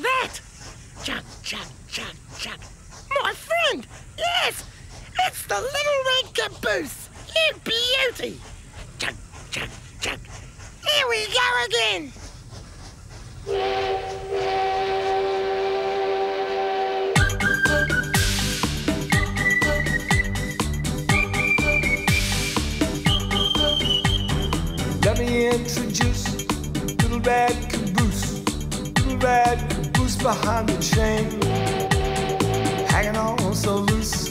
at that! Chug, chug, chug, chug. My friend! Yes! It's the little red caboose! You beauty! Chug, chug, chug. Here we go again! Let me introduce little red caboose. Little red caboose behind the chain, hanging on so loose,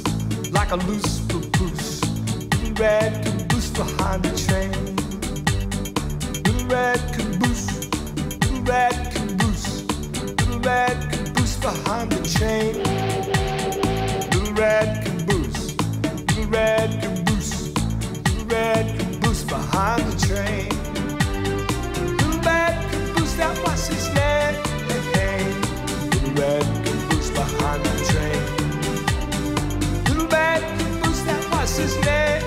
like a loose papoose. Little red caboose behind the chain. Little red caboose, little red caboose, little red caboose behind the chain. Little red caboose, little red caboose, little red caboose behind the train. Little red caboose, that was his name. Little red caboose behind the train. Little red caboose, that was his name.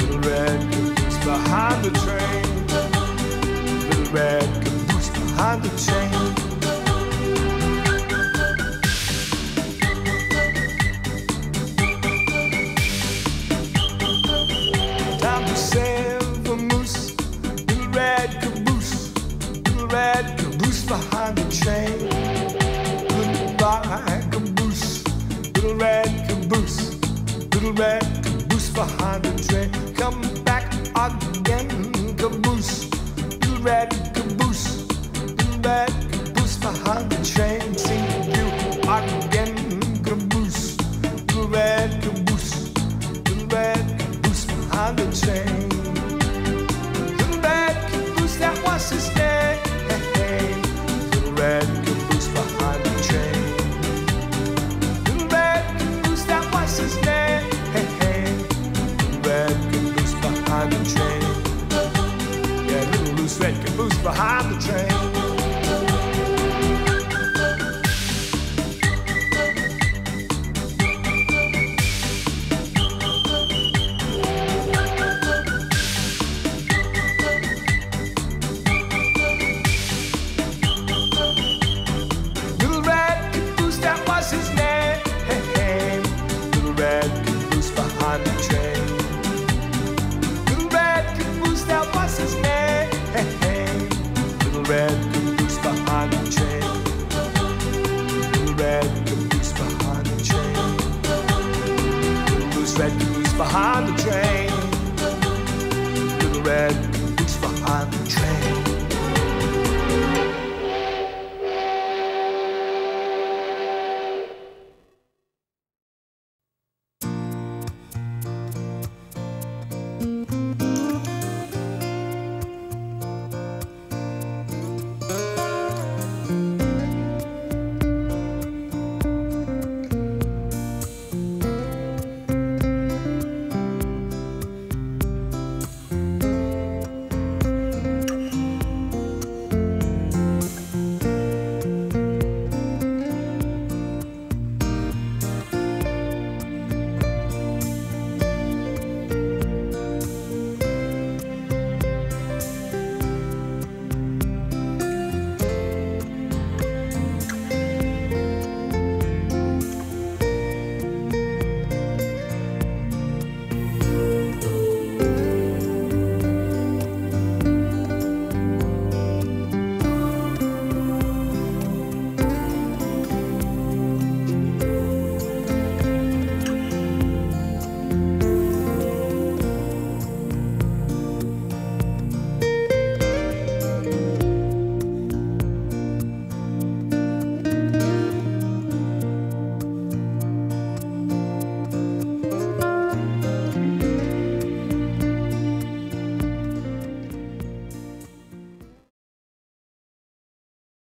Little red caboose behind the train. Little red caboose behind the train. Behind the train, little black caboose, little red caboose, little red caboose behind the train. Come back again, caboose, little red